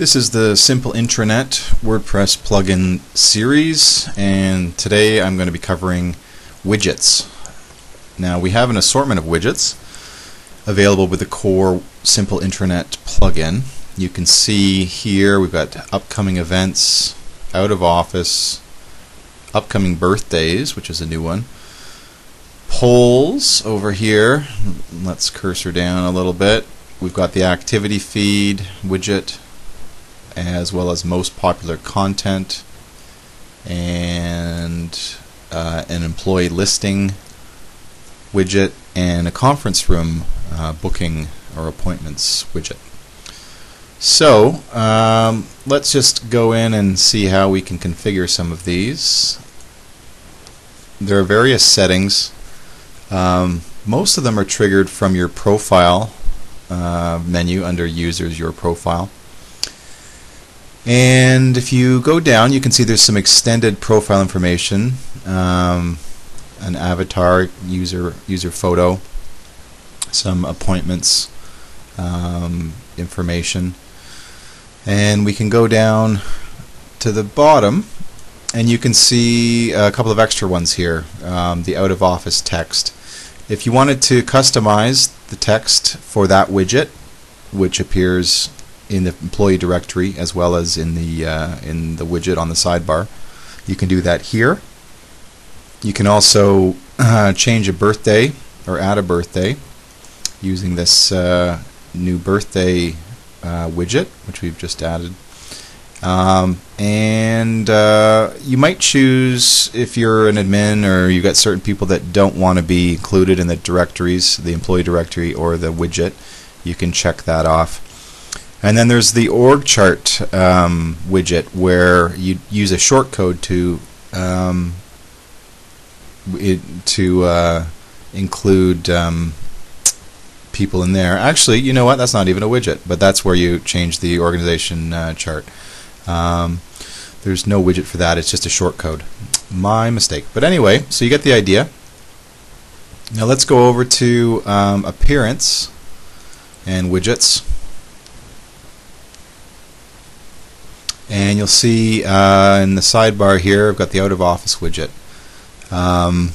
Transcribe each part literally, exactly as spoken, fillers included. This is the Simple Intranet WordPress plugin series, and today I'm going to be covering widgets. Now, we have an assortment of widgets available with the core Simple Intranet plugin. You can see here we've got upcoming events, out of office, upcoming birthdays, which is a new one, polls over here. Let's cursor down a little bit. We've got the activity feed widget, as well as most popular content, and uh, an employee listing widget, and a conference room uh, booking or appointments widget. So um, let's just go in and see how we can configure some of these. There are various settings. Um, most of them are triggered from your profile uh, menu under users, your profile. And if you go down, you can see there's some extended profile information, um, an avatar, user user photo, some appointments um, information, and we can go down to the bottom, and you can see a couple of extra ones here. Um, the out of office text. If you wanted to customize the text for that widget, which appears in the employee directory as well as in the uh, in the widget on the sidebar, you can do that here. You can also uh, change a birthday or add a birthday using this uh, new birthday uh, widget, which we've just added. Um, and uh, you might choose, if you're an admin or you've got certain people that don't want to be included in the directories, the employee directory or the widget, you can check that off. And then there's the org chart um, widget, where you use a shortcode to um, it, to uh, include um, people in there. Actually, you know what? That's not even a widget, but that's where you change the organization uh, chart. Um, there's no widget for that. It's just a shortcode. My mistake. But anyway, so you get the idea. Now let's go over to um, appearance and widgets. And you'll see uh, in the sidebar here, I've got the out of office widget. Um,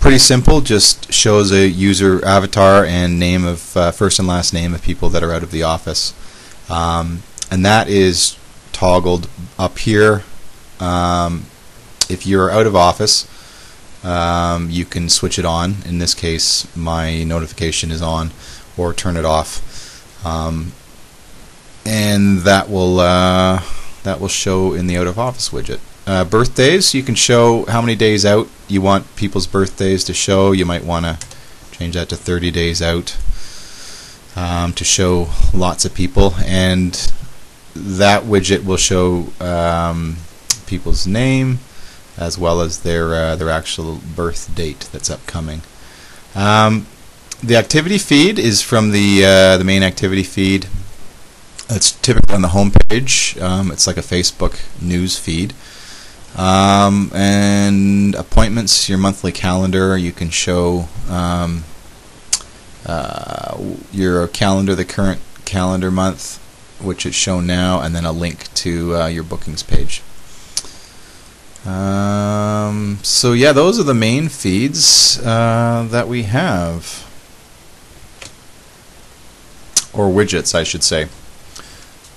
pretty simple, just shows a user avatar and name of uh, first and last name of people that are out of the office. Um, and that is toggled up here. Um, if you're out of office, um, you can switch it on. In this case, my notification is on, or turn it off. Um, and that will uh, that will show in the out of office widget. Uh, birthdays, you can show how many days out you want people's birthdays to show. You might want to change that to thirty days out um, to show lots of people, and that widget will show um, people's name as well as their uh, their actual birth date that's upcoming. Um, the activity feed is from the uh, the main activity feed. It's typically on the home page. Um, it's like a Facebook news feed. Um, and appointments, your monthly calendar. You can show um, uh, your calendar, the current calendar month, which is shown now, and then a link to uh, your bookings page. Um, so yeah, those are the main feeds uh, that we have, or widgets, I should say.